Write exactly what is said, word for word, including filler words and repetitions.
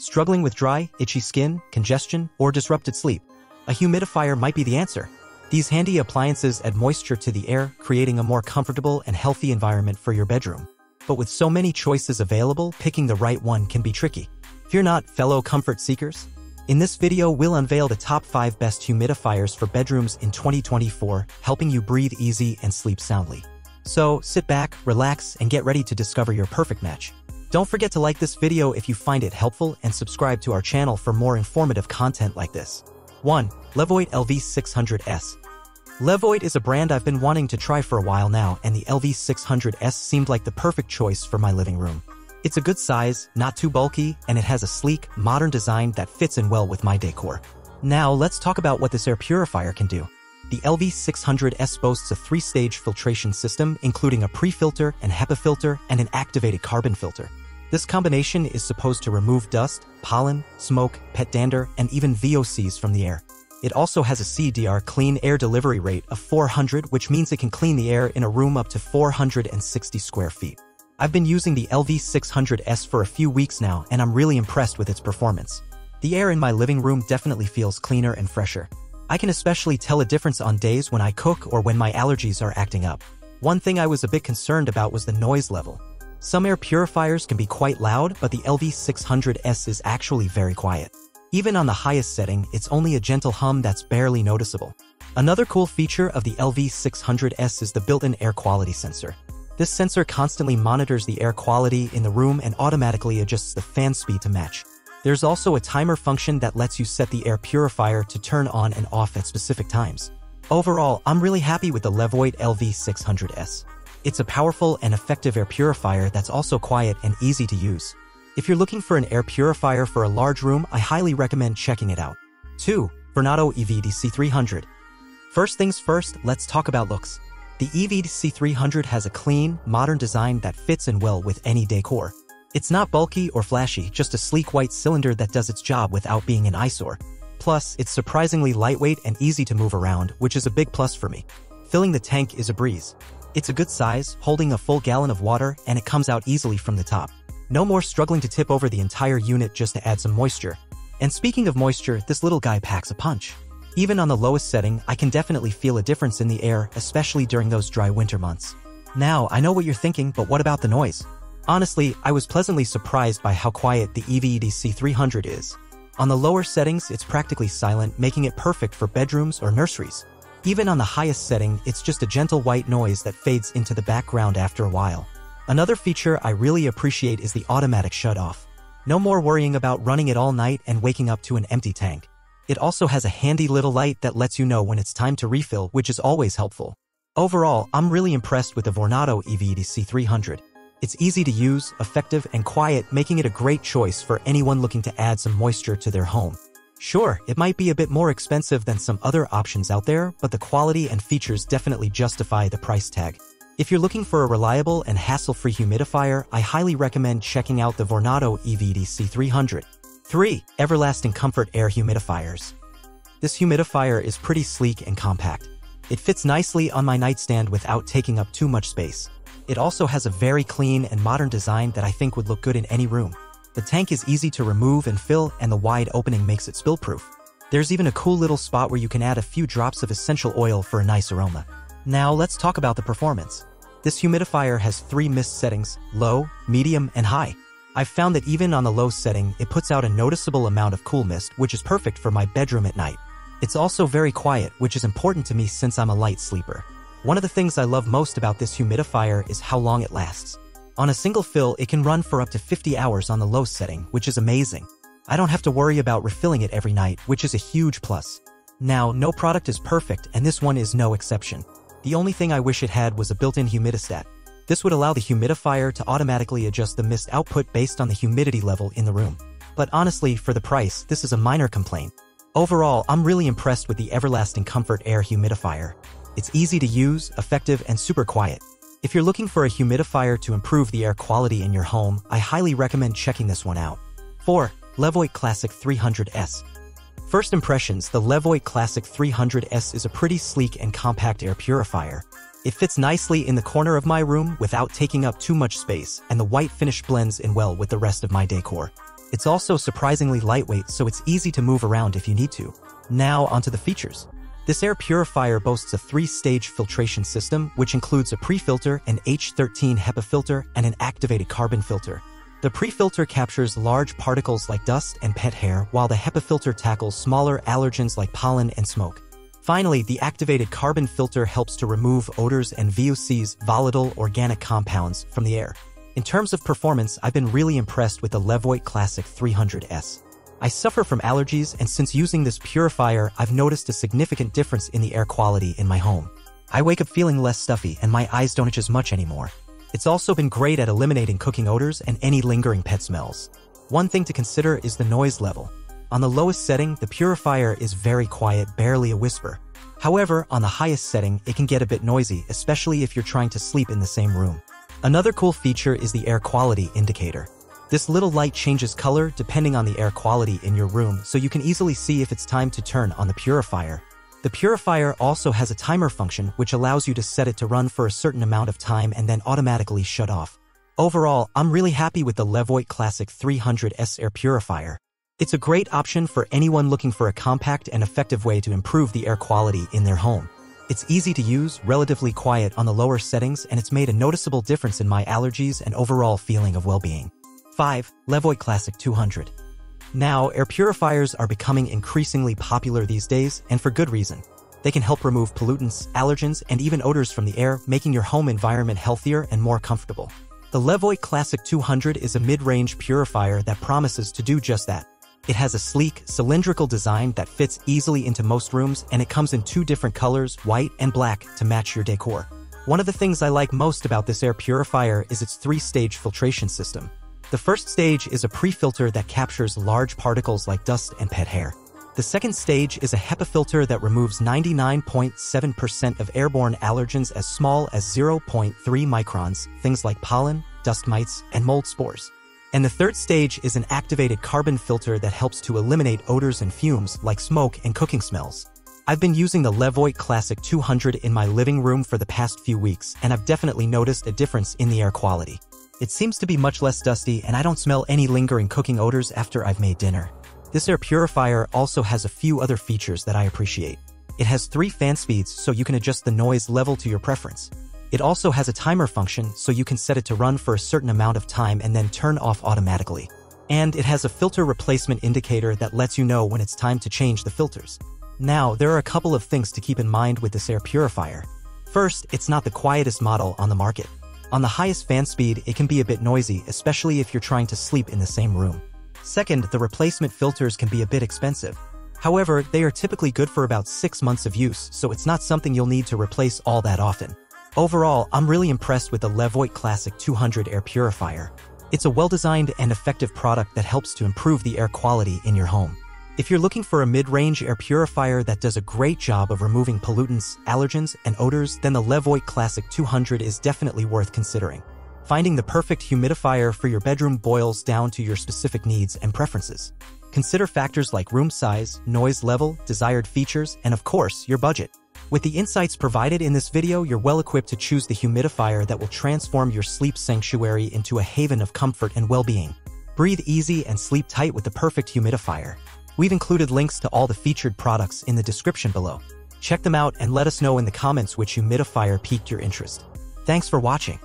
Struggling with dry, itchy skin, congestion, or disrupted sleep? A humidifier might be the answer. These handy appliances add moisture to the air, creating a more comfortable and healthy environment for your bedroom. But with so many choices available, picking the right one can be tricky. Fear not, fellow comfort seekers. In this video, we'll unveil the top five best humidifiers for bedrooms in twenty twenty-four, helping you breathe easy and sleep soundly. So, sit back, relax, and get ready to discover your perfect match. Don't forget to like this video if you find it helpful and subscribe to our channel for more informative content like this. one. Levoit L V six hundred S. Levoit is a brand I've been wanting to try for a while now, and the L V six hundred S seemed like the perfect choice for my living room. It's a good size, not too bulky, and it has a sleek, modern design that fits in well with my decor. Now, let's talk about what this air purifier can do. The L V six hundred S boasts a three-stage filtration system, including a pre-filter, an HEPA filter, and an activated carbon filter. This combination is supposed to remove dust, pollen, smoke, pet dander, and even V O Cs from the air. It also has a C A D R clean air delivery rate of four hundred, which means it can clean the air in a room up to four hundred sixty square feet. I've been using the L V six hundred S for a few weeks now, and I'm really impressed with its performance. The air in my living room definitely feels cleaner and fresher. I can especially tell a difference on days when I cook or when my allergies are acting up. One thing I was a bit concerned about was the noise level. Some air purifiers can be quite loud, but the L V six hundred S is actually very quiet. Even on the highest setting, it's only a gentle hum that's barely noticeable. Another cool feature of the L V six hundred S is the built-in air quality sensor. This sensor constantly monitors the air quality in the room and automatically adjusts the fan speed to match. There's also a timer function that lets you set the air purifier to turn on and off at specific times. Overall, I'm really happy with the Levoit L V six hundred S. It's a powerful and effective air purifier that's also quiet and easy to use. If you're looking for an air purifier for a large room, I highly recommend checking it out. two. Vornado E V D C three hundred. First things first, let's talk about looks. The E V D C three hundred has a clean, modern design that fits in well with any decor. It's not bulky or flashy, just a sleek white cylinder that does its job without being an eyesore. Plus, it's surprisingly lightweight and easy to move around, which is a big plus for me. Filling the tank is a breeze. It's a good size, holding a full gallon of water, and it comes out easily from the top. No more struggling to tip over the entire unit just to add some moisture. And speaking of moisture, this little guy packs a punch. Even on the lowest setting, I can definitely feel a difference in the air, especially during those dry winter months. Now, I know what you're thinking, but what about the noise? Honestly, I was pleasantly surprised by how quiet the E V D C three hundred is. On the lower settings, it's practically silent, making it perfect for bedrooms or nurseries. Even on the highest setting, it's just a gentle white noise that fades into the background after a while. Another feature I really appreciate is the automatic shut-off. No more worrying about running it all night and waking up to an empty tank. It also has a handy little light that lets you know when it's time to refill, which is always helpful. Overall, I'm really impressed with the Vornado E V D C three hundred. It's easy to use, effective, and quiet, making it a great choice for anyone looking to add some moisture to their home. Sure, it might be a bit more expensive than some other options out there, but the quality and features definitely justify the price tag. If you're looking for a reliable and hassle-free humidifier, I highly recommend checking out the Vornado E V D C three hundred. three. Everlasting Comfort Air Humidifiers. This humidifier is pretty sleek and compact. It fits nicely on my nightstand without taking up too much space. It also has a very clean and modern design that I think would look good in any room. The tank is easy to remove and fill, and the wide opening makes it spill-proof. There's even a cool little spot where you can add a few drops of essential oil for a nice aroma. Now let's talk about the performance. This humidifier has three mist settings: low, medium, and high. I've found that even on the low setting, it puts out a noticeable amount of cool mist, which is perfect for my bedroom at night. It's also very quiet, which is important to me since I'm a light sleeper. One of the things I love most about this humidifier is how long it lasts. On a single fill, it can run for up to fifty hours on the low setting, which is amazing. I don't have to worry about refilling it every night, which is a huge plus. Now, no product is perfect, and this one is no exception. The only thing I wish it had was a built-in humidistat. This would allow the humidifier to automatically adjust the mist output based on the humidity level in the room. But honestly, for the price, this is a minor complaint. Overall, I'm really impressed with the Everlasting Comfort Air Humidifier. It's easy to use, effective, and super quiet. If you're looking for a humidifier to improve the air quality in your home, I highly recommend checking this one out. four. Levoit Classic three hundred S. First impressions, the Levoit Classic three hundred S is a pretty sleek and compact air purifier. It fits nicely in the corner of my room without taking up too much space, and the white finish blends in well with the rest of my decor. It's also surprisingly lightweight, so it's easy to move around if you need to. Now onto the features. This air purifier boasts a three-stage filtration system, which includes a pre-filter, an H thirteen HEPA filter, and an activated carbon filter. The pre-filter captures large particles like dust and pet hair, while the HEPA filter tackles smaller allergens like pollen and smoke. Finally, the activated carbon filter helps to remove odors and V O Cs, volatile organic compounds, from the air. In terms of performance, I've been really impressed with the Levoit Classic three hundred S. I suffer from allergies, and since using this purifier, I've noticed a significant difference in the air quality in my home. I wake up feeling less stuffy, and my eyes don't itch as much anymore. It's also been great at eliminating cooking odors and any lingering pet smells. One thing to consider is the noise level. On the lowest setting, the purifier is very quiet, barely a whisper. However, on the highest setting, it can get a bit noisy, especially if you're trying to sleep in the same room. Another cool feature is the air quality indicator. This little light changes color depending on the air quality in your room, so you can easily see if it's time to turn on the purifier. The purifier also has a timer function, which allows you to set it to run for a certain amount of time and then automatically shut off. Overall, I'm really happy with the Levoit Classic three hundred S air purifier. It's a great option for anyone looking for a compact and effective way to improve the air quality in their home. It's easy to use, relatively quiet on the lower settings, and it's made a noticeable difference in my allergies and overall feeling of well-being. five. Levoit Classic two hundred. Now, air purifiers are becoming increasingly popular these days, and for good reason. They can help remove pollutants, allergens, and even odors from the air, making your home environment healthier and more comfortable. The Levoit Classic two hundred is a mid-range purifier that promises to do just that. It has a sleek, cylindrical design that fits easily into most rooms, and it comes in two different colors, white and black, to match your decor. One of the things I like most about this air purifier is its three-stage filtration system. The first stage is a pre-filter that captures large particles like dust and pet hair. The second stage is a HEPA filter that removes ninety-nine point seven percent of airborne allergens as small as zero point three microns, things like pollen, dust mites, and mold spores. And the third stage is an activated carbon filter that helps to eliminate odors and fumes like smoke and cooking smells. I've been using the Levoit Classic two hundred in my living room for the past few weeks, and I've definitely noticed a difference in the air quality. It seems to be much less dusty, and I don't smell any lingering cooking odors after I've made dinner. This air purifier also has a few other features that I appreciate. It has three fan speeds, so you can adjust the noise level to your preference. It also has a timer function, so you can set it to run for a certain amount of time and then turn off automatically. And it has a filter replacement indicator that lets you know when it's time to change the filters. Now, there are a couple of things to keep in mind with this air purifier. First, it's not the quietest model on the market. On the highest fan speed, it can be a bit noisy, especially if you're trying to sleep in the same room. Second, the replacement filters can be a bit expensive. However, they are typically good for about six months of use, so it's not something you'll need to replace all that often. Overall, I'm really impressed with the Levoit Classic two hundred air purifier. It's a well-designed and effective product that helps to improve the air quality in your home. If you're looking for a mid-range air purifier that does a great job of removing pollutants, allergens, and odors, then the Levoit Classic two hundred is definitely worth considering. Finding the perfect humidifier for your bedroom boils down to your specific needs and preferences. Consider factors like room size, noise level, desired features, and of course, your budget. With the insights provided in this video, you're well equipped to choose the humidifier that will transform your sleep sanctuary into a haven of comfort and well-being. Breathe easy and sleep tight with the perfect humidifier. We've included links to all the featured products in the description below. Check them out and let us know in the comments which humidifier piqued your interest. Thanks for watching.